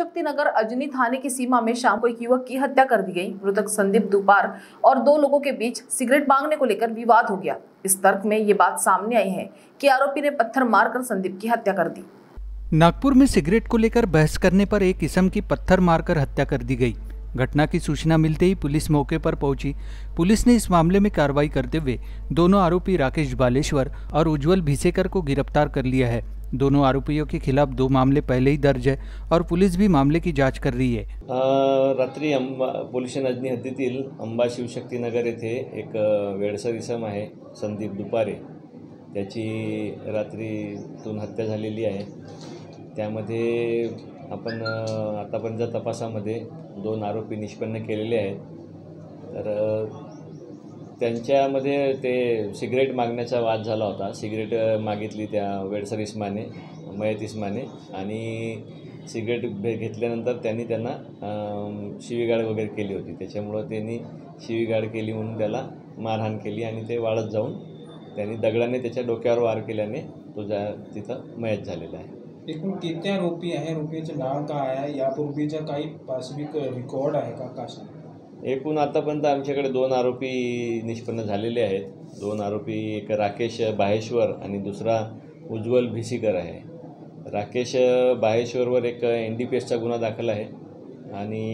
शिवशक्ति नगर अजनी थाने की सीमा में शाम को एक युवक की हत्या कर दी गई। मृतक संदीप दुपार और दो लोगों के बीच सिगरेट मांगने को लेकर विवाद हो गया। इस तर्क में ये बात सामने आई है कि आरोपी ने पत्थर मारकर संदीप की हत्या कर दी। नागपुर में सिगरेट को लेकर बहस करने पर एक किस्म की पत्थर मारकर हत्या कर दी गई। घटना की सूचना मिलते ही पुलिस मौके पर पहुंची। पुलिस ने इस मामले में कार्रवाई करते हुए दोनों आरोपी राकेश बालेश्वर और उज्ज्वल भिसेकर को गिरफ्तार कर लिया है। दोनों आरोपियों के खिलाफ 2 मामले पहले ही दर्ज है और पुलिस भी मामले की जांच कर रही है। रात्री अंबा पोलिशन अजनी हद्दीतील अंबा शिवशक्ती नगर येथे एक वेडसर इसम आहे, संदीप दुपारे, त्याची रात्रीतून हत्या झालेली आहे। त्यामध्ये आपण आतापर्यंत तपासामध्ये 2 आरोपी निष्पन्न केलेले आहेत। तर त्यांच्यामध्ये ते सिगरेट मागण्याचा वाद झाला होता। सिगरेट मागितली त्या वेडसर इस्माने, मयत इस्माने, आणि सिगरेट घेतल्यानंतर त्यांनी त्यांना शिवीगाळ वगैरे केली होती। त्याच्यामुळे त्यांनी शिवीगाळ केली म्हणून त्याला मारहाण केली आणि ते वाळत जाऊन त्यांनी दगडाने त्याच्या डोक्यावर वार केल्याने तो तिथं मयत झालेला आहे। एकूण किती आरोपी आहे, आरोपीचे नाव काय आहे, यापूर्वीचा काही पासविक रिकॉर्ड आहे का? काशी एकूण आतापर्यंत आमच्याकडे 2 आरोपी निष्पन्न झालेले आहेत। 2 आरोपी, एक राकेश बाहेश्वर आणि दुसरा उज्ज्वल भिसेकर आहे। राकेश बाहेश्वरवर एक NDPS गुन्हा दाखल आहे आणि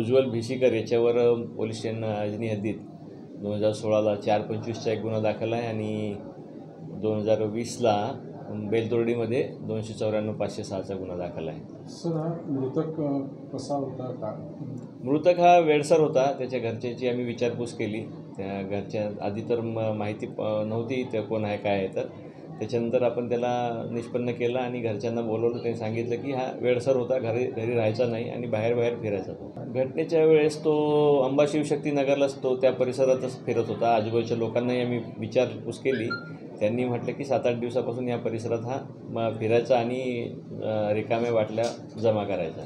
उज्ज्वल भिसेकर याच्यावर पोलीस स्टेशन अजनी हद्दीत 2016 425 एक गुन्हा दाखल आहे आणि 2020 बेलतोरडीमध्ये 294-506 गुन्हा दाखल आहे। सर, मृतक कसा होता का? मृतक हा वेडसर होता। त्याच्या घरच्याची आम्ही विचारपूस केली। त्या घरच्या आधी तर माहिती नव्हती ते कोण आहे काय आहे। तर त्याच्यानंतर आपण त्याला निष्पन्न केला आणि घरच्यांना बोलवलं। त्यांनी सांगितलं की हा वेडसर होता, घरी राहायचा नाही आणि बाहेर फिरायचा तो। घटनेच्या वेळेस तो अंबा शिवशक्ती नगरलाच तो त्या परिसरातच फिरत होता। आजूबाजूच्या लोकांनाही आम्ही विचारपूस केली। त्यांनी म्हटलं की 7-8 दिवसापासून या परिसरात हा फिरायचा आणि रिकाम्या बाटल्या जमा करायचा।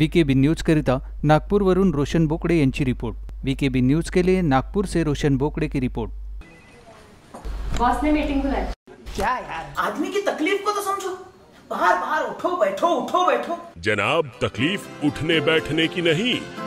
VKB न्यूज करिता नागपूरवरून रोशन बोकड़े यांची रिपोर्ट। VKB न्यूज के लिए नागपुर से रोशन बोकड़े की रिपोर्ट। बॉस ने मीटिंग बुलाई क्या यार? आदमी की तकलीफ को तो समझो। बाहर उठो बैठो। जनाब, तकलीफ उठने बैठने की नहीं,